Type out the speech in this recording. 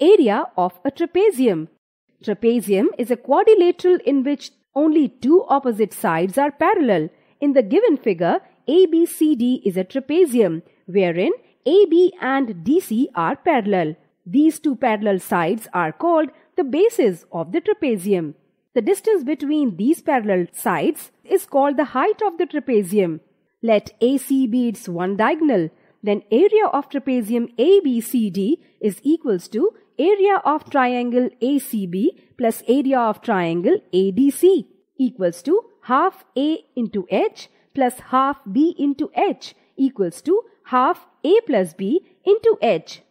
area of a trapezium. Trapezium is a quadrilateral in which only two opposite sides are parallel. In the given figure, ABCD is a trapezium, wherein AB and DC are parallel. These two parallel sides are called the bases of the trapezium. The distance between these parallel sides is called the height of the trapezium. Let AC be its one diagonal. Then area of trapezium ABCD is equals to area of triangle ACB plus area of triangle ADC equals to half A into H plus half B into H equals to half A plus B into H.